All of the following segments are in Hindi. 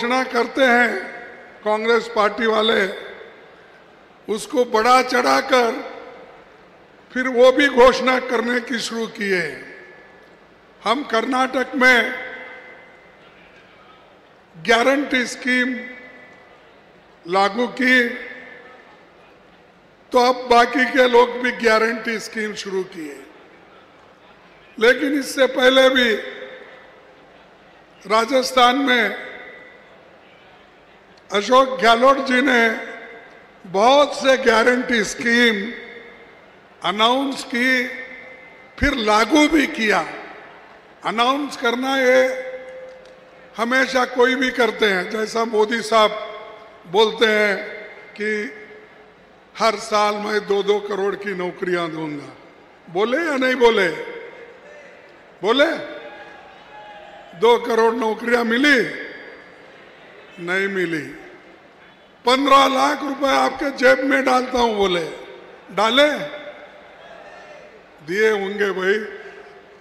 घोषणा करते हैं कांग्रेस पार्टी वाले, उसको बड़ा चढ़ाकर फिर वो भी घोषणा करने की शुरू किए। हम कर्नाटक में गारंटी स्कीम लागू की तो अब बाकी के लोग भी गारंटी स्कीम शुरू किए, लेकिन इससे पहले भी राजस्थान में अशोक गहलोत जी ने बहुत से गारंटी स्कीम अनाउंस की, फिर लागू भी किया। अनाउंस करना ये हमेशा कोई भी करते हैं, जैसा मोदी साहब बोलते हैं कि हर साल मैं 2-2 करोड़ की नौकरियां दूंगा, बोले या नहीं बोले? बोले। 2 करोड़ नौकरियां मिली? नहीं मिली। 15 लाख रुपए आपके जेब में डालता हूं बोले, डाले? दिए होंगे भाई,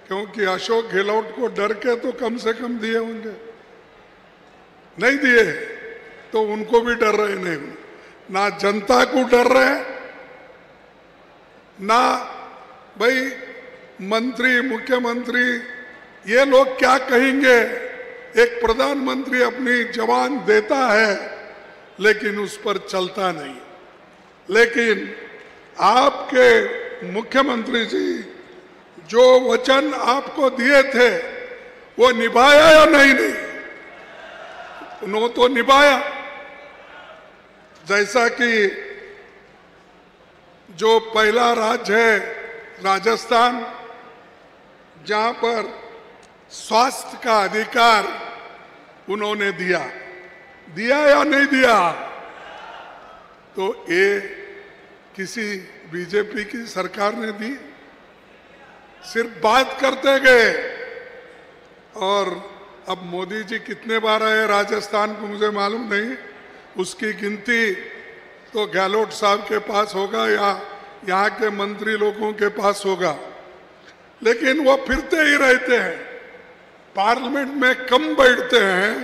क्योंकि अशोक गहलोत को डर के तो कम से कम दिए होंगे। नहीं दिए तो उनको भी डर रहे, नहीं ना जनता को डर रहे, ना भाई मंत्री मुख्यमंत्री ये लोग क्या कहेंगे। एक प्रधानमंत्री अपनी जवान देता है लेकिन उस पर चलता नहीं, लेकिन आपके मुख्यमंत्री जी जो वचन आपको दिए थे वो निभाया या नहीं? उन्होंने तो निभाया। जैसा कि जो पहला राज्य है राजस्थान, जहाँ पर स्वास्थ्य का अधिकार उन्होंने दिया या नहीं दिया? तो ये किसी बीजेपी की सरकार ने दी? सिर्फ बात करते गए। और अब मोदी जी कितने बार आए राजस्थान को मुझे मालूम नहीं, उसकी गिनती तो गहलोत साहब के पास होगा या यहाँ के मंत्री लोगों के पास होगा, लेकिन वो फिरते ही रहते हैं, पार्लियामेंट में कम बैठते हैं,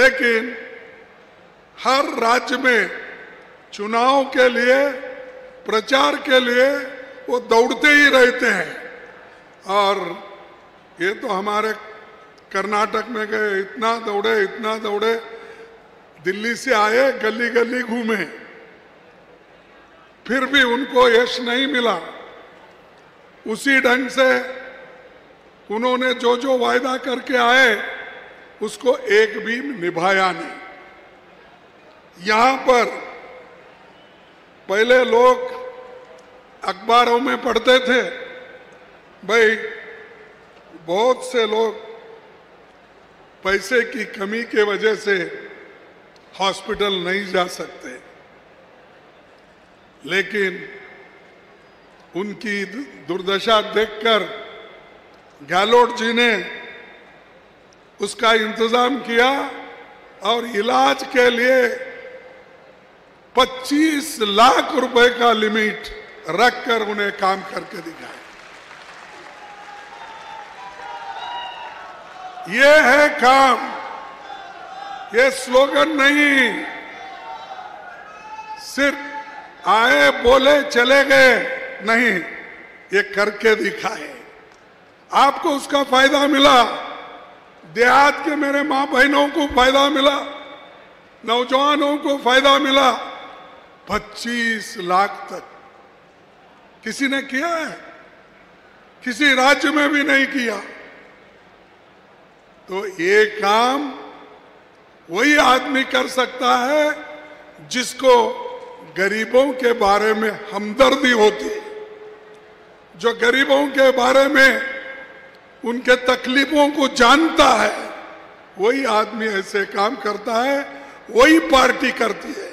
लेकिन हर राज्य में चुनाव के लिए प्रचार के लिए वो दौड़ते ही रहते हैं। और ये तो हमारे कर्नाटक में गए, इतना दौड़े, दिल्ली से आए, गली गली घूमे, फिर भी उनको यश नहीं मिला। उसी ढंग से उन्होंने जो जो वायदा करके आए उसको एक भी निभाया नहीं। यहाँ पर पहले लोग अखबारों में पढ़ते थे, भाई बहुत से लोग पैसे की कमी के वजह से हॉस्पिटल नहीं जा सकते, लेकिन उनकी दुर्दशा देखकर गहलोत जी ने उसका इंतजाम किया और इलाज के लिए 25 लाख रुपए का लिमिट रखकर उन्हें काम करके दिखाया। ये है काम, ये स्लोगन नहीं, सिर्फ आए बोले चले गए नहीं, ये करके दिखाए। आपको उसका फायदा मिला, देहात के मेरे माँ बहनों को फायदा मिला, नौजवानों को फायदा मिला। 25 लाख तक किसी ने किया है? किसी राज्य में भी नहीं किया। तो ये काम वही आदमी कर सकता है जिसको गरीबों के बारे में हमदर्दी होती, जो गरीबों के बारे में उनके तकलीफों को जानता है, वही आदमी ऐसे काम करता है, वही पार्टी करती है।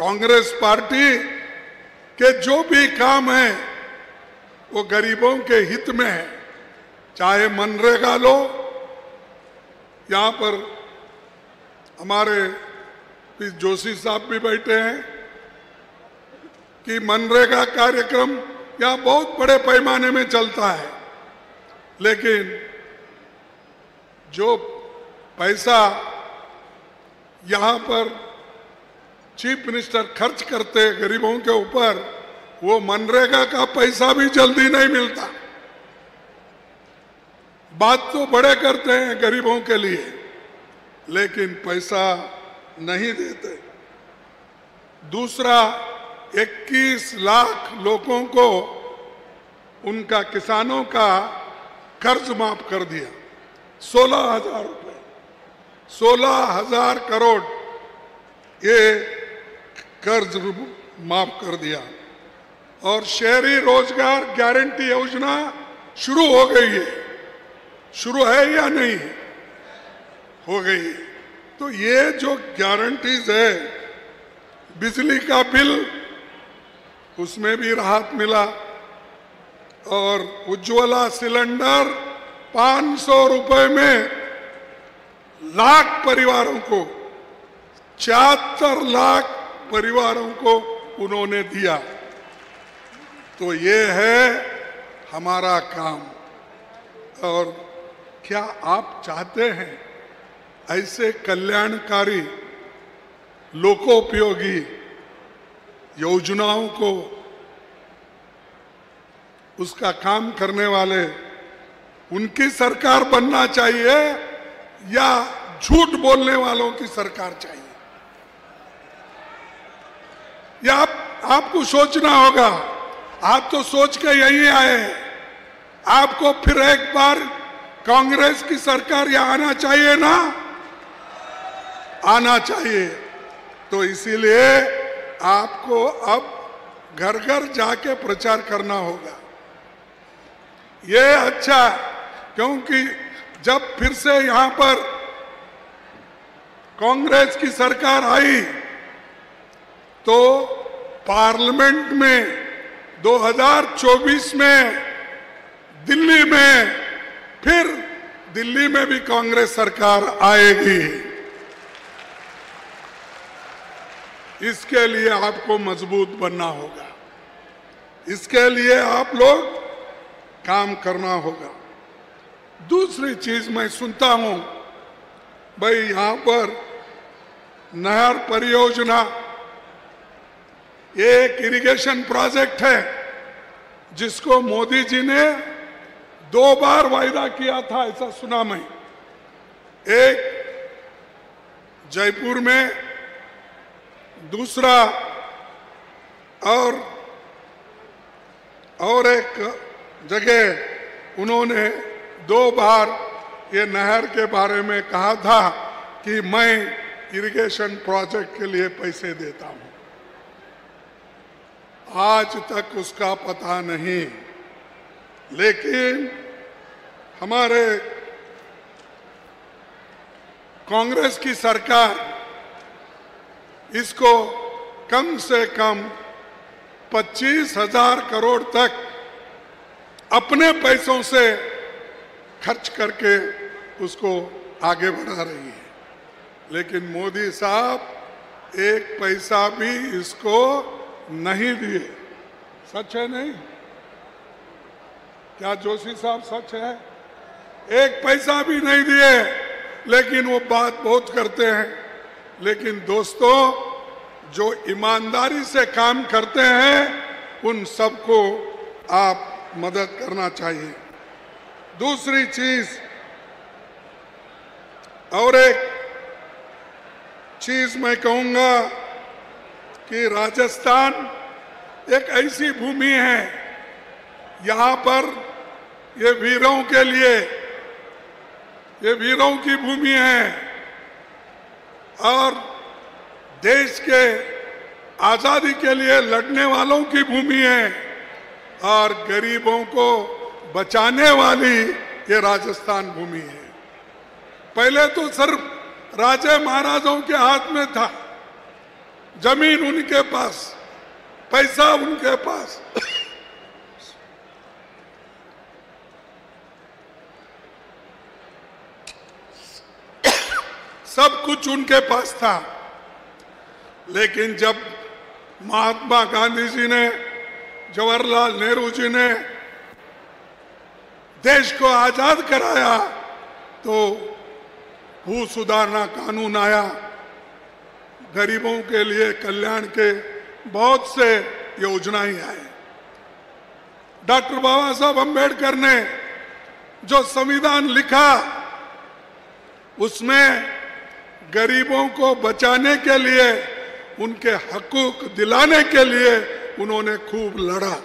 कांग्रेस पार्टी के जो भी काम है वो गरीबों के हित में है, चाहे मनरेगा लो। यहाँ पर हमारे जोशी साहब भी बैठे हैं कि मनरेगा कार्यक्रम यहाँ बहुत बड़े पैमाने में चलता है, लेकिन जो पैसा यहाँ पर चीफ मिनिस्टर खर्च करते गरीबों के ऊपर, वो मनरेगा का पैसा भी जल्दी नहीं मिलता। बात तो बड़े करते हैं गरीबों के लिए, लेकिन पैसा नहीं देते। दूसरा, 21 लाख लोगों को उनका किसानों का कर्ज माफ कर दिया, 16,000 रुपये, 16,000 करोड़ ये कर्ज माफ कर दिया। और शहरी रोजगार गारंटी योजना शुरू हो गई है, शुरू है या नहीं हो गई है। तो ये जो गारंटीज है, बिजली का बिल उसमें भी राहत मिला, और उज्ज्वला सिलेंडर 500 रुपये में लाख परिवारों को, 74 लाख परिवारों को उन्होंने दिया। तो ये है हमारा काम। और क्या आप चाहते हैं ऐसे कल्याणकारी लोकोपयोगी योजनाओं को उसका काम करने वाले उनकी सरकार बनना चाहिए या झूठ बोलने वालों की सरकार चाहिए? या आपको सोचना होगा। आप तो सोच के यहीं आए हैं, आपको फिर एक बार कांग्रेस की सरकार यहाँ आना चाहिए ना, आना चाहिए। तो इसीलिए आपको अब घर घर जाके प्रचार करना होगा। ये अच्छा, क्योंकि जब फिर से यहाँ पर कांग्रेस की सरकार आई तो पार्लियामेंट में 2024 में दिल्ली में, फिर दिल्ली में भी कांग्रेस सरकार आएगी। इसके लिए आपको मजबूत बनना होगा, इसके लिए आप लोग काम करना होगा। दूसरी चीज मैं सुनता हूं, भाई यहाँ पर नहर परियोजना एक इरिगेशन प्रोजेक्ट है जिसको मोदी जी ने 2 बार वायदा किया था, ऐसा सुना मैं। एक जयपुर में, दूसरा और एक जगह उन्होंने 2 बार ये नहर के बारे में कहा था कि मैं इरिगेशन प्रोजेक्ट के लिए पैसे देता हूं। आज तक उसका पता नहीं, लेकिन हमारे कांग्रेस की सरकार इसको कम से कम 25,000 करोड़ तक अपने पैसों से खर्च करके उसको आगे बढ़ा रही है। लेकिन मोदी साहब एक पैसा भी इसको नहीं दिए। सच है नहीं? क्या जोशी साहब सच है? एक पैसा भी नहीं दिए, लेकिन वो बात बहुत करते हैं। लेकिन दोस्तों, जो ईमानदारी से काम करते हैं उन सबको आप मदद करना चाहिए। दूसरी चीज, और एक चीज मैं कहूँगा कि राजस्थान एक ऐसी भूमि है, यहाँ पर ये वीरों के लिए, ये वीरों की भूमि है और देश के आज़ादी के लिए लड़ने वालों की भूमि है, और गरीबों को बचाने वाली ये राजस्थान भूमि है। पहले तो सिर्फ राजे महाराजों के हाथ में था, जमीन उनके पास, पैसा उनके पास। सब कुछ उनके पास था। लेकिन जब महात्मा गांधी जी ने, जवाहरलाल नेहरू जी ने देश को आज़ाद कराया तो भू सुधारना कानून आया, गरीबों के लिए कल्याण के बहुत से योजनाएं आए। डॉक्टर बाबा साहब अम्बेडकर ने जो संविधान लिखा उसमें गरीबों को बचाने के लिए, उनके हकूक दिलाने के लिए उन्होंने खूब लड़ा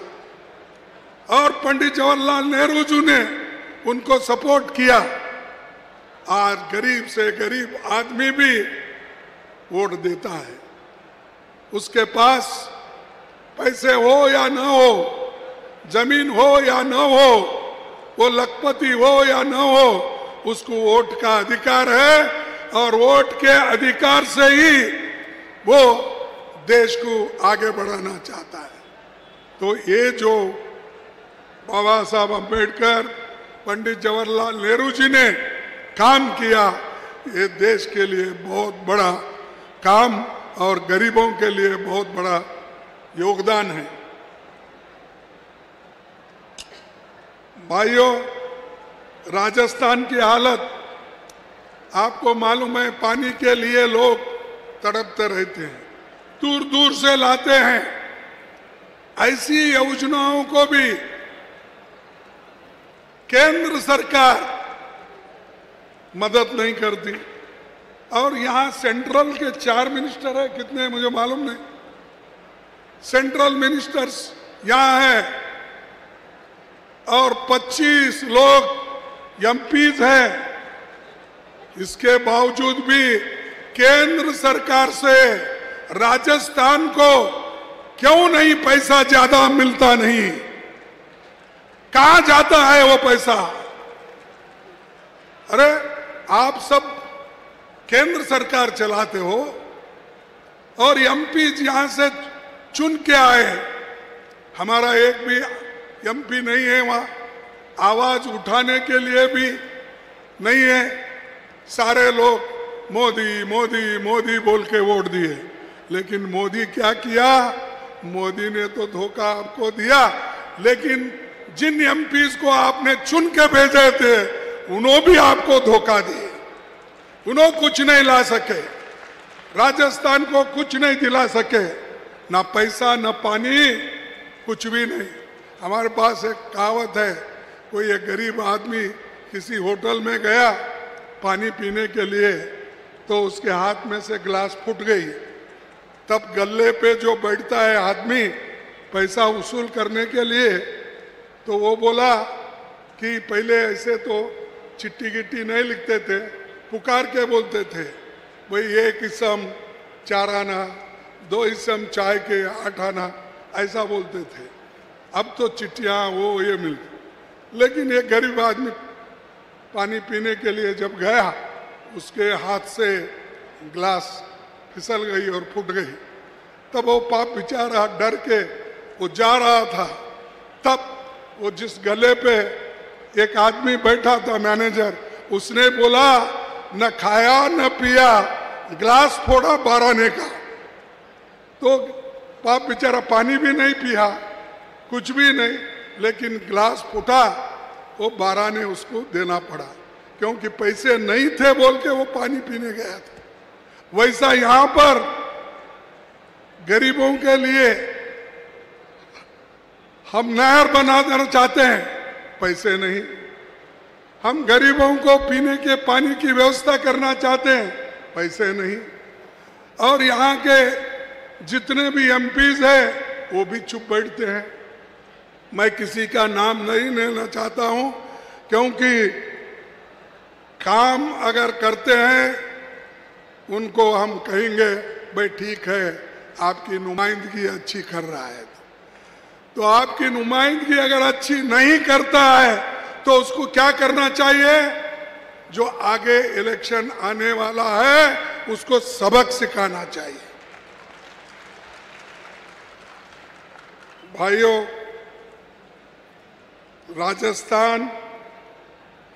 और पंडित जवाहरलाल नेहरू जी ने उनको सपोर्ट किया। आज गरीब से गरीब आदमी भी वोट देता है, उसके पास पैसे हो या ना हो, जमीन हो या ना हो, वो लखपति हो या ना हो, उसको वोट का अधिकार है और वोट के अधिकार से ही वो देश को आगे बढ़ाना चाहता है। तो ये जो बाबा साहब अम्बेडकर, पंडित जवाहरलाल नेहरू जी ने काम किया, ये देश के लिए बहुत बड़ा काम और गरीबों के लिए बहुत बड़ा योगदान है। भाइयों, राजस्थान की हालत आपको मालूम है, पानी के लिए लोग तड़पते रहते हैं, दूर दूर से लाते हैं। ऐसी योजनाओं को भी केंद्र सरकार मदद नहीं करती। और यहाँ सेंट्रल के 4 मिनिस्टर है, कितने है मुझे मालूम नहीं, सेंट्रल मिनिस्टर्स यहाँ है और 25 लोग एमपीज हैं। इसके बावजूद भी केंद्र सरकार से राजस्थान को क्यों नहीं पैसा ज्यादा मिलता? नहीं, कहाँ जाता है वो पैसा? अरे आप सब केंद्र सरकार चलाते हो और एमपी यहां से चुन के आए, हमारा एक भी एमपी नहीं है वहां, आवाज उठाने के लिए भी नहीं है। सारे लोग मोदी मोदी मोदी बोल के वोट दिए, लेकिन मोदी क्या किया? मोदी ने तो धोखा आपको दिया, लेकिन जिन एमपीज को आपने चुन के भेजे थे उन्होंने भी आपको धोखा दिए, उन्होंने कुछ नहीं ला सके, राजस्थान को कुछ नहीं दिला सके, ना पैसा ना पानी, कुछ भी नहीं। हमारे पास एक कहावत है, कोई एक गरीब आदमी किसी होटल में गया पानी पीने के लिए, तो उसके हाथ में से गिलास फूट गई, तब गल्ले पे जो बैठता है आदमी पैसा वसूल करने के लिए, तो वो बोला कि पहले ऐसे तो चिट्ठी गिट्टी नहीं लिखते थे, पुकार के बोलते थे, भाई एक इसम 4 आना, 2 इसम चाय के 8 आना, ऐसा बोलते थे। अब तो चिट्ठियाँ वो ये मिलती, लेकिन एक गरीब आदमी पानी पीने के लिए जब गया, उसके हाथ से ग्लास फिसल गई और फूट गई। तब वो पाप बेचारा डर के वो जा रहा था, तब वो जिस गले पे एक आदमी बैठा था मैनेजर, उसने बोला न खाया न पिया, ग्लास फोड़ा 12 आने का। तो पाप बेचारा पानी भी नहीं पिया, कुछ भी नहीं, लेकिन ग्लास फूटा, वो 12 आने उसको देना पड़ा, क्योंकि पैसे नहीं थे बोल के वो पानी पीने गया था। वैसा यहाँ पर गरीबों के लिए हम नहर बना देना चाहते हैं, पैसे नहीं। हम गरीबों को पीने के पानी की व्यवस्था करना चाहते हैं, पैसे नहीं। और यहाँ के जितने भी एमपीज हैं वो भी चुप बैठते हैं। मैं किसी का नाम नहीं लेना चाहता हूँ, क्योंकि काम अगर करते हैं उनको हम कहेंगे भाई ठीक है आपकी नुमाइंदगी अच्छी कर रहा है, तो आपकी नुमाइंदगी अगर अच्छी नहीं करता है तो उसको क्या करना चाहिए? जो आगे इलेक्शन आने वाला है उसको सबक सिखाना चाहिए। भाइयों, राजस्थान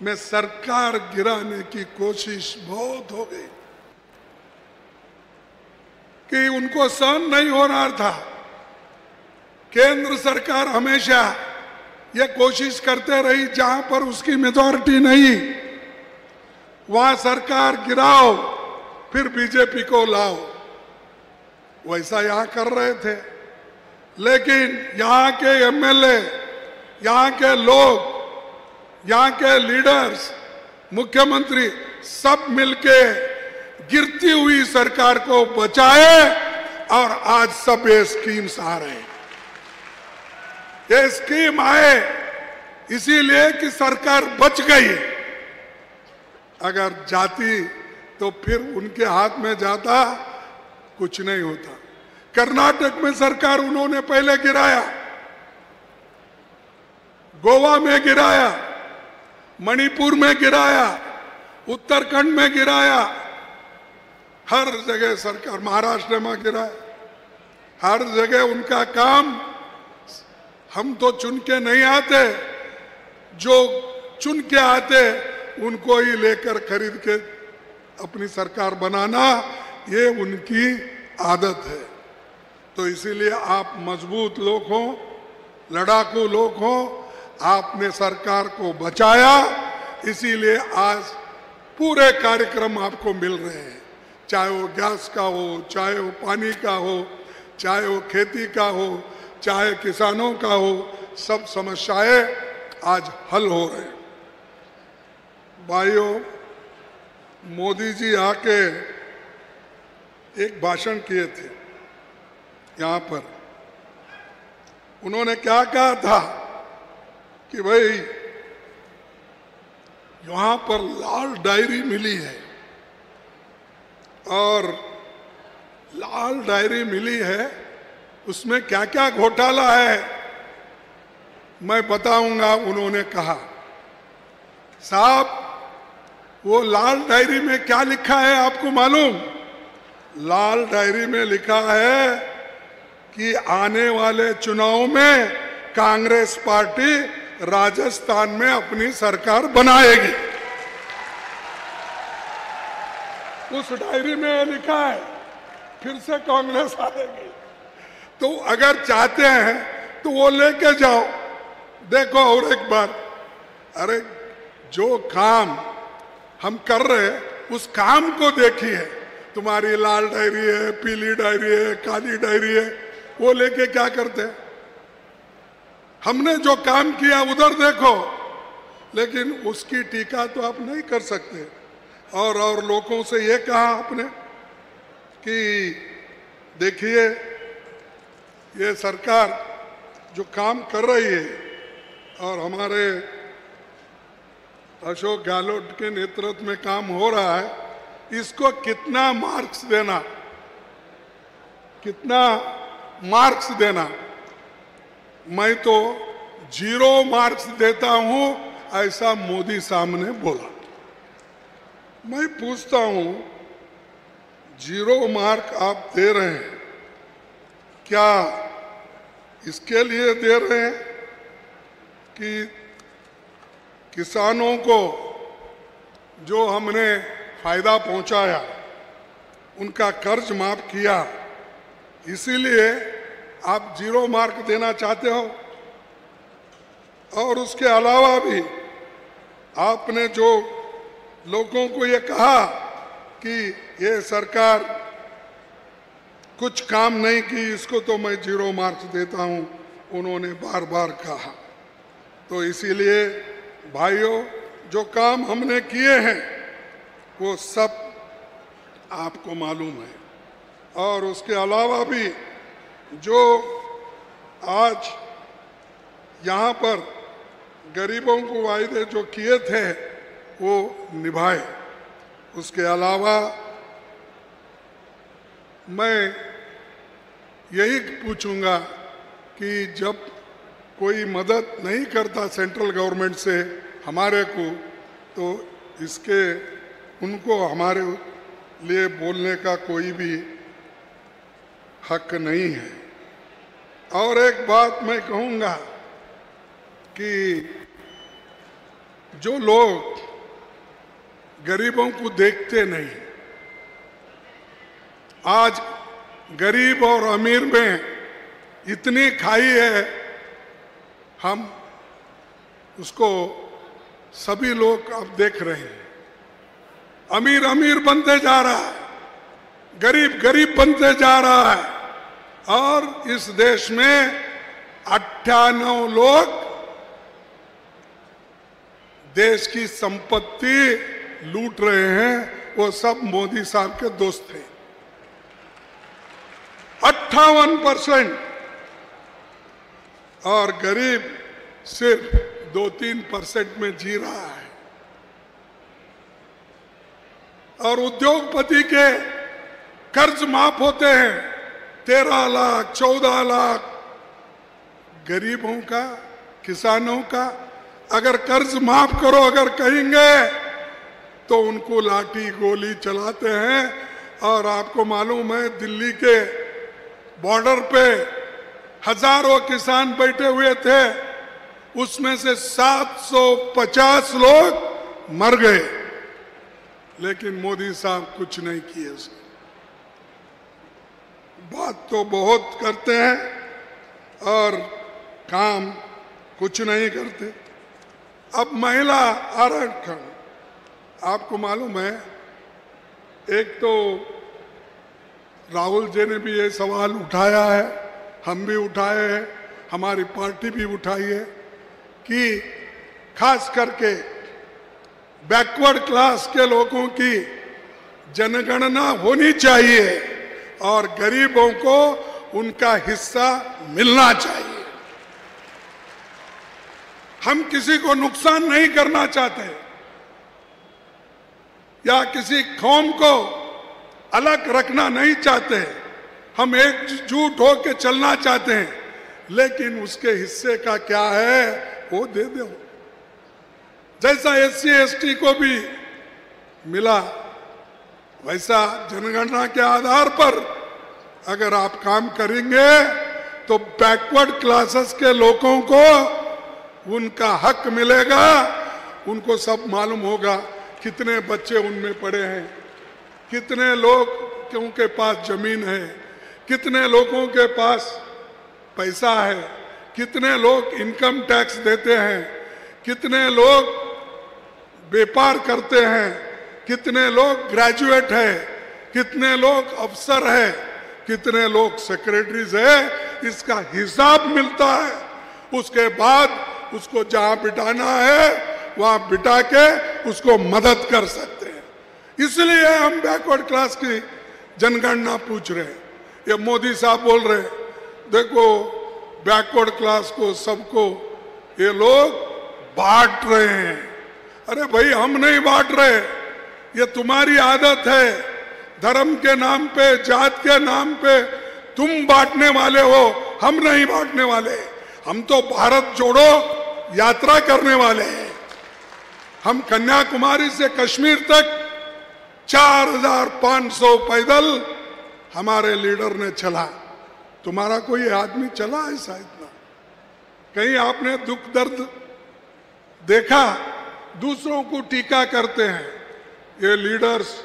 में सरकार गिराने की कोशिश बहुत हो गई कि उनको सहन नहीं हो रहा था। केंद्र सरकार हमेशा ये कोशिश करते रही, जहां पर उसकी मेजॉरिटी नहीं वहां सरकार गिराओ, फिर बीजेपी को लाओ। वैसा यहाँ कर रहे थे, लेकिन यहाँ के एमएलए, यहाँ के लोग, यहाँ के लीडर्स, मुख्यमंत्री सब मिलके गिरती हुई सरकार को बचाए और आज सब ये स्कीम्स आ रहे हैं। ये स्कीम आए इसीलिए कि सरकार बच गई। अगर जाती तो फिर उनके हाथ में जाता, कुछ नहीं होता। कर्नाटक में सरकार उन्होंने पहले गिराया, गोवा में गिराया, मणिपुर में गिराया, उत्तराखंड में गिराया, हर जगह सरकार, महाराष्ट्र में गिराया, हर जगह उनका काम। हम तो चुन के नहीं आते, जो चुन के आते उनको ही लेकर खरीद के अपनी सरकार बनाना, ये उनकी आदत है। तो इसीलिए आप मजबूत लोग हो, लड़ाकू लोग हो, आपने सरकार को बचाया, इसीलिए आज पूरे कार्यक्रम आपको मिल रहे हैं, चाहे वो गैस का हो, चाहे वो पानी का हो, चाहे वो खेती का हो, चाहे किसानों का हो, सब समस्याएं आज हल हो रहे हैं। भाइयों, मोदी जी आके एक भाषण किए थे यहाँ पर, उन्होंने क्या कहा था कि भाई यहाँ पर लाल डायरी मिली है, और लाल डायरी मिली है उसमें क्या क्या घोटाला है मैं बताऊंगा। उन्होंने कहा, साहब वो लाल डायरी में क्या लिखा है आपको मालूम? लाल डायरी में लिखा है कि आने वाले चुनाव में कांग्रेस पार्टी राजस्थान में अपनी सरकार बनाएगी। उस डायरी में लिखा है, फिर से कांग्रेस आएगी। तो अगर चाहते हैं तो वो लेके जाओ, देखो और एक बार। अरे जो काम हम कर रहे हैं उस काम को देखिए। तुम्हारी लाल डायरी है, पीली डायरी है, काली डायरी है, वो लेके क्या करते हैं? हमने जो काम किया उधर देखो, लेकिन उसकी टीका तो आप नहीं कर सकते। और लोगों से ये कहा आपने कि देखिए ये सरकार जो काम कर रही है, और हमारे अशोक गहलोत के नेतृत्व में काम हो रहा है, इसको कितना मार्क्स देना, कितना मार्क्स देना। मैं तो 0 मार्क्स देता हूं, ऐसा मोदी सामने बोला। मैं पूछता हूं, 0 मार्क आप दे रहे हैं, क्या इसके लिए दे रहे हैं कि किसानों को जो हमने फायदा पहुंचाया, उनका कर्ज माफ किया, इसीलिए आप 0 मार्क देना चाहते हो? और उसके अलावा भी आपने जो लोगों को ये कहा कि ये सरकार कुछ काम नहीं की, इसको तो मैं 0 मार्क्स देता हूँ, उन्होंने बार बार कहा। तो इसीलिए भाइयों, जो काम हमने किए हैं वो सब आपको मालूम है। और उसके अलावा भी जो आज यहाँ पर गरीबों को वायदे जो किए थे वो निभाए। उसके अलावा मैं यही पूछूंगा कि जब कोई मदद नहीं करता सेंट्रल गवर्नमेंट से हमारे को, तो इसके उनको हमारे लिए बोलने का कोई भी हक नहीं है। और एक बात मैं कहूँगा कि जो लोग गरीबों को देखते नहीं, आज गरीब और अमीर में इतनी खाई है, हम उसको सभी लोग अब देख रहे हैं। अमीर अमीर बनते जा रहा है, गरीब गरीब बनते जा रहा है। और इस देश में 98 लोग देश की संपत्ति लूट रहे हैं, वो सब मोदी साहब के दोस्त थे। 58% और गरीब सिर्फ 2-3% में जी रहा है। और उद्योगपति के कर्ज माफ होते हैं, 13 लाख 14 लाख। गरीबों का, किसानों का अगर कर्ज माफ करो अगर कहेंगे तो उनको लाठी गोली चलाते हैं। और आपको मालूम है दिल्ली के बॉर्डर पे हजारों किसान बैठे हुए थे, उसमें से 750 लोग मर गए, लेकिन मोदी साहब कुछ नहीं किए। बात तो बहुत करते हैं और काम कुछ नहीं करते। अब महिला आरक्षण, आपको मालूम है, एक तो राहुल जी ने भी ये सवाल उठाया है, हम भी उठाए हैं, हमारी पार्टी भी उठाई है कि खास करके बैकवर्ड क्लास के लोगों की जनगणना होनी चाहिए और गरीबों को उनका हिस्सा मिलना चाहिए। हम किसी को नुकसान नहीं करना चाहते या किसी कौम को अलग रखना नहीं चाहते, हम एकजुट होकर चलना चाहते हैं, लेकिन उसके हिस्से का क्या है वो दे दो। जैसा SC ST को भी मिला वैसा जनगणना के आधार पर अगर आप काम करेंगे तो बैकवर्ड क्लासेस के लोगों को उनका हक मिलेगा। उनको सब मालूम होगा कितने बच्चे उनमें पढ़े हैं, कितने लोग उनके पास जमीन है, कितने लोगों के पास पैसा है, कितने लोग इनकम टैक्स देते हैं, कितने लोग व्यापार करते हैं, कितने लोग ग्रेजुएट है, कितने लोग अफसर है, कितने लोग सेक्रेटरीज है, इसका हिसाब मिलता है। उसके बाद उसको जहां बिठाना है वहां बिठा के उसको मदद कर सकते हैं। इसलिए हम बैकवर्ड क्लास की जनगणना पूछ रहे हैं। ये मोदी साहब बोल रहे हैं देखो बैकवर्ड क्लास को सबको ये लोग बांट रहे हैं। अरे भाई हम नहीं बांट रहे, ये तुम्हारी आदत है। धर्म के नाम पे, जात के नाम पे तुम बांटने वाले हो, हम नहीं बांटने वाले। हम तो भारत जोड़ो यात्रा करने वाले हैं। हम कन्याकुमारी से कश्मीर तक 4500 पैदल हमारे लीडर ने चला। तुम्हारा कोई आदमी चला ऐसा? इतना कहीं आपने दुख दर्द देखा? दूसरों को टीका करते हैं, ये लीडर्स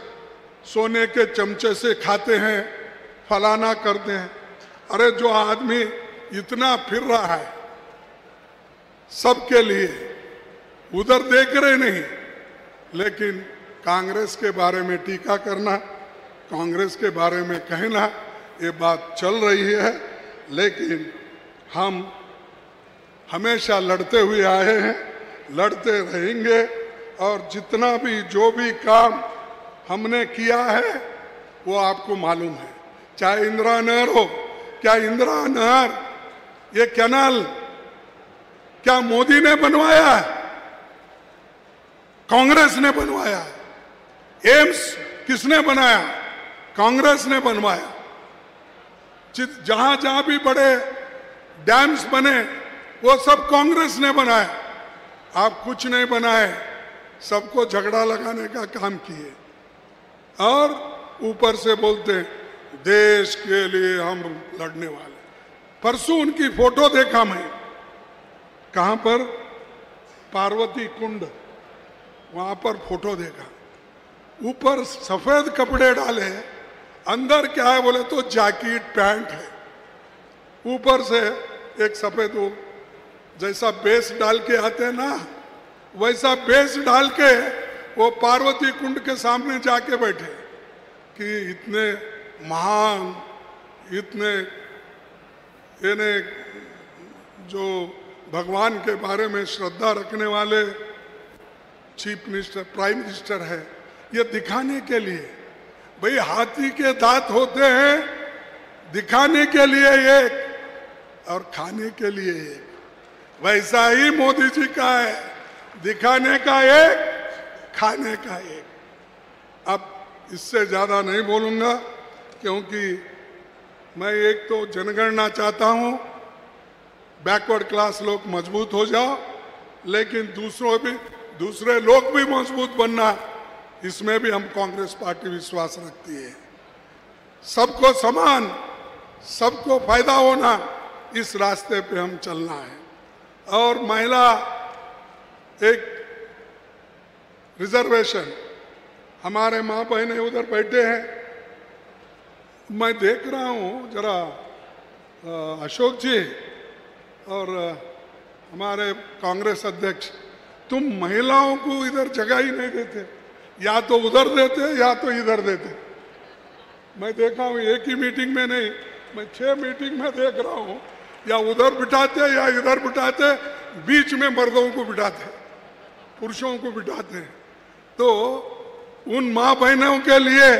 सोने के चमचे से खाते हैं, फलाना करते हैं। अरे जो आदमी इतना फिर रहा है सबके लिए, उधर देख रहे नहीं, लेकिन कांग्रेस के बारे में टीका करना, कांग्रेस के बारे में कहना, ये बात चल रही है। लेकिन हम हमेशा लड़ते हुए आए हैं, लड़ते रहेंगे। और जितना भी जो भी काम हमने किया है वो आपको मालूम है, चाहे इंदिरा नहर हो। क्या इंदिरा नहर ये कैनाल क्या मोदी ने बनवाया है? कांग्रेस ने बनवाया है। एम्स किसने बनाया? कांग्रेस ने बनवाया। जहां जहां भी बड़े डैम्स बने वो सब कांग्रेस ने बनाए। आप कुछ नहीं बनाए, सबको झगड़ा लगाने का काम किए और ऊपर से बोलते हैं देश के लिए हम लड़ने वाले। परसों उनकी फोटो देखा मैं, कहाँ पर? पार्वती कुंड, वहाँ पर फोटो देखा। ऊपर सफेद कपड़े डाले, अंदर क्या है बोले तो जैकेट पैंट है। ऊपर से एक सफेद वो जैसा बेस डाल के आते हैं ना, वैसा बेस डाल के वो पार्वती कुंड के सामने जाके बैठे कि इतने महान, इतने यानी जो भगवान के बारे में श्रद्धा रखने वाले चीफ मिनिस्टर प्राइम मिनिस्टर है, ये दिखाने के लिए। भाई हाथी के दांत होते हैं दिखाने के लिए एक और खाने के लिए एक, वैसा ही मोदी जी का है, दिखाने का एक खाने का एक। अब इससे ज़्यादा नहीं बोलूँगा क्योंकि मैं एक तो जनगणना चाहता हूँ, बैकवर्ड क्लास लोग मजबूत हो जाओ, लेकिन दूसरे लोग भी मजबूत बनना, इसमें भी हम कांग्रेस पार्टी विश्वास रखती है। सबको समान, सबको फायदा होना, इस रास्ते पे हम चलना है। और महिला एक रिजर्वेशन, हमारे माँ बहनें उधर बैठे हैं, मैं देख रहा हूँ जरा अशोक जी और हमारे कांग्रेस अध्यक्ष, तुम महिलाओं को इधर जगह ही नहीं देते, या तो उधर देते या तो इधर देते। मैं देखा हूँ एक ही मीटिंग में नहीं, मैं 6 मीटिंग में देख रहा हूँ, या उधर बिठाते या इधर बिठाते, बीच में मर्दों को बिठाते, पुरुषों को बिठाते। तो उन माँ बहनों के लिए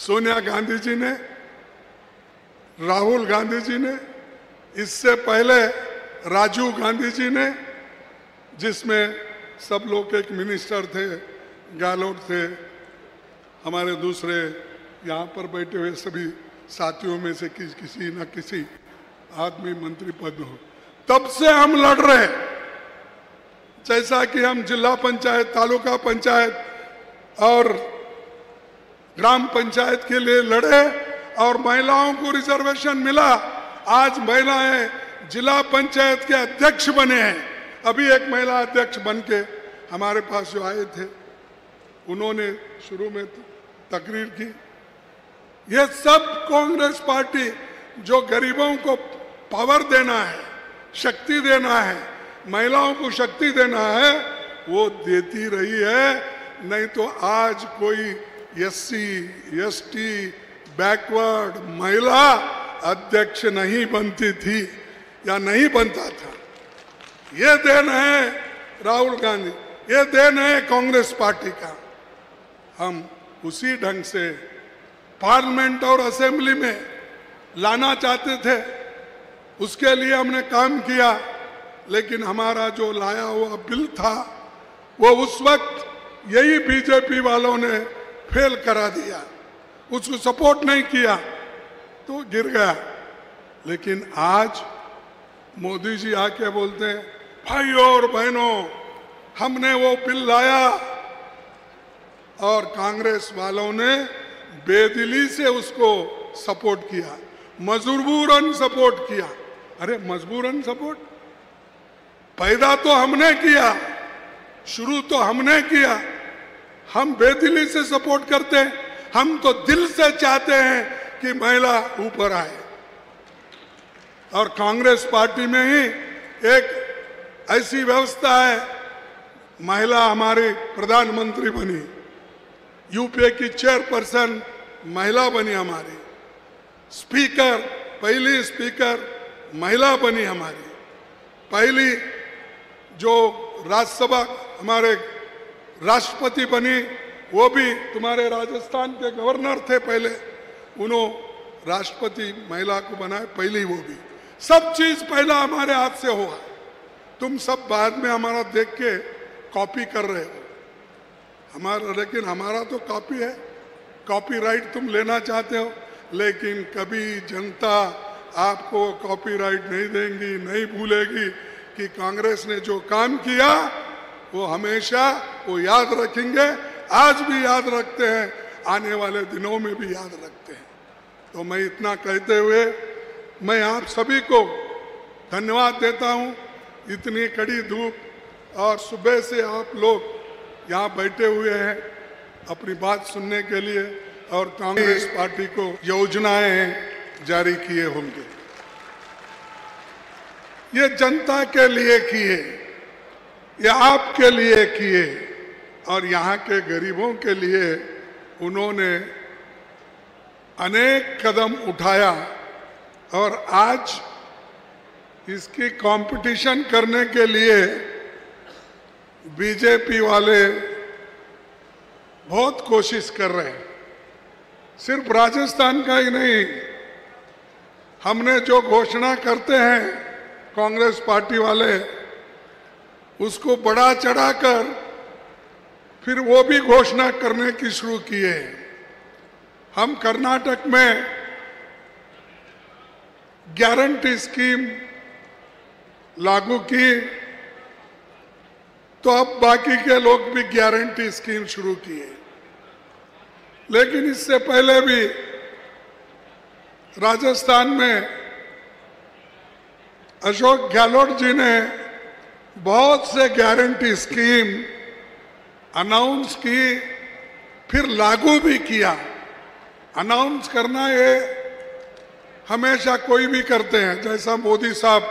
सोनिया गांधी जी ने, राहुल गांधी जी ने, इससे पहले राजीव गांधी जी ने, जिसमें सब लोग एक मिनिस्टर थे, गहलोत थे, हमारे दूसरे यहाँ पर बैठे हुए सभी साथियों में से किसी न किसी आदमी मंत्री पद हो, तब से हम लड़ रहे। जैसा कि हम जिला पंचायत, तालुका पंचायत और ग्राम पंचायत के लिए लड़े और महिलाओं को रिजर्वेशन मिला, आज महिलाएं जिला पंचायत के अध्यक्ष बने हैं। अभी एक महिला अध्यक्ष बन के हमारे पास जो आए थे, उन्होंने शुरू में तकरीर की। ये सब कांग्रेस पार्टी जो गरीबों को पावर देना है, शक्ति देना है, महिलाओं को शक्ति देना है, वो देती रही है। नहीं तो आज कोई SC, ST, बैकवर्ड महिला अध्यक्ष नहीं बनती थी या नहीं बनता था। ये देन है राहुल गांधी, ये देन है कांग्रेस पार्टी का। हम उसी ढंग से पार्लियामेंट और असेंबली में लाना चाहते थे, उसके लिए हमने काम किया, लेकिन हमारा जो लाया हुआ बिल था वो उस वक्त यही बीजेपी वालों ने फेल करा दिया, उसको सपोर्ट नहीं किया तो गिर गया। लेकिन आज मोदी जी आके बोलते हैं, भाइयों और बहनों, हमने वो बिल लाया, और कांग्रेस वालों ने बेदिली से उसको सपोर्ट किया, मजबूरन सपोर्ट किया। अरे मजबूरन सपोर्ट? पैदा तो हमने किया, शुरू तो हमने किया, हम बेदिली से सपोर्ट करते हैं। हम तो दिल से चाहते हैं कि महिला ऊपर आए, और कांग्रेस पार्टी में ही एक ऐसी व्यवस्था है, महिला हमारी प्रधानमंत्री बनी, यूपीए की चेयरपर्सन महिला बनी, हमारी स्पीकर, पहली स्पीकर महिला बनी, हमारी पहली जो राज्यसभा हमारे राष्ट्रपति बनी, वो भी तुम्हारे राजस्थान के गवर्नर थे पहले, उन्होंने राष्ट्रपति महिला को बनाए, पहली वो भी। सब चीज़ पहला हमारे हाथ से हुआ, तुम सब बाद में हमारा देख के कॉपी कर रहे हो हमारा, लेकिन हमारा तो कॉपी है, कॉपीराइट तुम लेना चाहते हो, लेकिन कभी जनता आपको कॉपीराइट नहीं देंगी, नहीं भूलेगी कि कांग्रेस ने जो काम किया वो हमेशा वो याद रखेंगे, आज भी याद रखते हैं, आने वाले दिनों में भी याद रखते हैं। तो मैं इतना कहते हुए मैं आप सभी को धन्यवाद देता हूँ। इतनी कड़ी धूप और सुबह से आप लोग यहाँ बैठे हुए हैं अपनी बात सुनने के लिए, और कांग्रेस पार्टी को योजनाएं जारी किए होंगे, ये जनता के लिए किए, ये आपके लिए किए, और यहाँ के गरीबों के लिए उन्होंने अनेक कदम उठाया, और आज इसकी कंपटीशन करने के लिए बीजेपी वाले बहुत कोशिश कर रहे हैं। सिर्फ राजस्थान का ही नहीं, हमने जो घोषणा करते हैं कांग्रेस पार्टी वाले उसको बढ़ा चढ़ाकर फिर वो भी घोषणा करने की शुरू किए। हम कर्नाटक में गारंटी स्कीम लागू की तो अब बाकी के लोग भी गारंटी स्कीम शुरू किए। लेकिन इससे पहले भी राजस्थान में अशोक गहलोत जी ने बहुत से गारंटी स्कीम अनाउंस की, फिर लागू भी किया। अनाउंस करना ये हमेशा कोई भी करते हैं, जैसा मोदी साहब